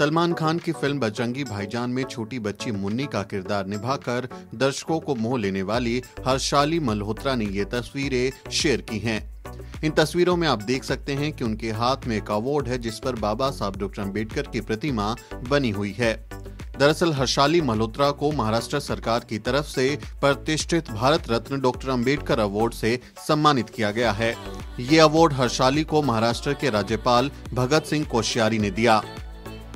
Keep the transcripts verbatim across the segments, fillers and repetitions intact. सलमान खान की फिल्म बजरंगी भाईजान में छोटी बच्ची मुन्नी का किरदार निभाकर दर्शकों को मोह लेने वाली हर्षाली मल्होत्रा ने ये तस्वीरें शेयर की हैं। इन तस्वीरों में आप देख सकते हैं कि उनके हाथ में एक अवार्ड है जिस पर बाबा साहब डॉक्टर अम्बेडकर की प्रतिमा बनी हुई है। दरअसल हर्षाली मल्होत्रा को महाराष्ट्र सरकार की तरफ से प्रतिष्ठित भारत रत्न डॉक्टर अम्बेडकर अवार्ड से सम्मानित किया गया है। ये अवार्ड हर्षाली को महाराष्ट्र के राज्यपाल भगत सिंह कोश्यारी ने दिया।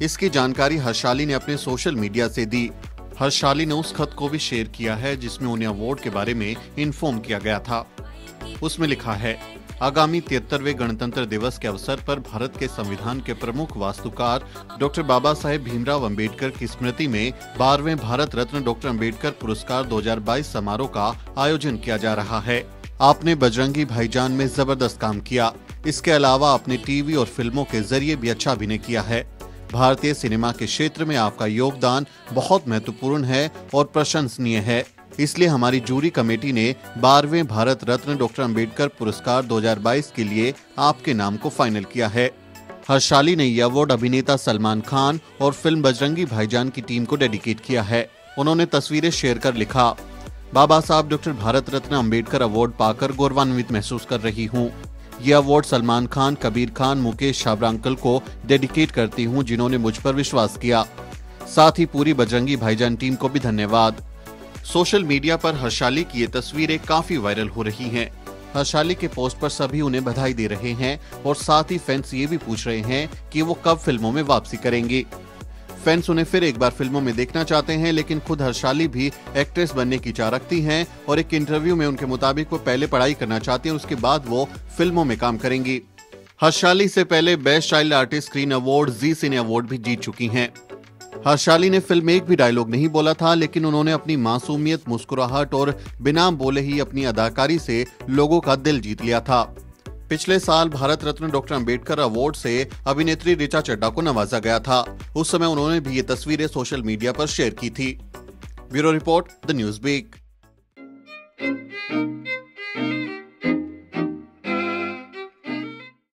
इसकी जानकारी हर्षाली ने अपने सोशल मीडिया से दी। हर्षाली ने उस खत को भी शेयर किया है जिसमें उन्हें अवार्ड के बारे में इन्फॉर्म किया गया था। उसमें लिखा है, आगामी तिहत्तरवें गणतंत्र दिवस के अवसर पर भारत के संविधान के प्रमुख वास्तुकार डॉक्टर बाबा साहेब भीमराव अंबेडकर की स्मृति में बारहवें भारत रत्न डॉक्टर अंबेडकर पुरस्कार दो हज़ार बाईस समारोह का आयोजन किया जा रहा है। आपने बजरंगी भाईजान में जबरदस्त काम किया। इसके अलावा आपने टीवी और फिल्मों के जरिए भी अच्छा अभिनय किया है। भारतीय सिनेमा के क्षेत्र में आपका योगदान बहुत महत्वपूर्ण है और प्रशंसनीय है। इसलिए हमारी जूरी कमेटी ने बारहवें भारत रत्न डॉक्टर अम्बेडकर पुरस्कार दो हज़ार बाईस के लिए आपके नाम को फाइनल किया है। हर्षाली ने यह अवार्ड अभिनेता सलमान खान और फिल्म बजरंगी भाईजान की टीम को डेडिकेट किया है। उन्होंने तस्वीरें शेयर कर लिखा, बाबा साहब डॉक्टर भारत रत्न अम्बेडकर अवार्ड पाकर गौरवान्वित महसूस कर रही हूँ। यह अवार्ड सलमान खान, कबीर खान, मुकेश छाबरा अंकल को डेडिकेट करती हूँ जिन्होंने मुझ पर विश्वास किया। साथ ही पूरी बजरंगी भाईजान टीम को भी धन्यवाद। सोशल मीडिया पर हर्षाली की ये तस्वीरें काफी वायरल हो रही हैं। हर्षाली के पोस्ट पर सभी उन्हें बधाई दे रहे हैं और साथ ही फैंस ये भी पूछ रहे हैं कि वो कब फिल्मों में वापसी करेंगी। फैंस उन्हें फिर एक बार फिल्मों में देखना चाहते हैं, लेकिन खुद हर्षाली भी एक्ट्रेस बनने की चाह रखती हैं और एक इंटरव्यू में उनके मुताबिक वो पहले पढ़ाई करना चाहती है, उसके बाद वो फिल्मों में काम करेंगी। हर्षाली से पहले best child artist screen award, जी सिने अवार्ड भी जीत चुकी हैं। हर्षाली ने फिल्म में एक भी डायलॉग नहीं बोला था, लेकिन उन्होंने अपनी मासूमियत, मुस्कुराहट और बिना बोले ही अपनी अदाकारी से लोगों का दिल जीत लिया था। पिछले साल भारत रत्न डॉक्टर अम्बेडकर अवार्ड से अभिनेत्री रिचा चड्डा को नवाजा गया था। उस समय उन्होंने भी ये तस्वीरें सोशल मीडिया पर शेयर की थी। Bureau report, the news beak.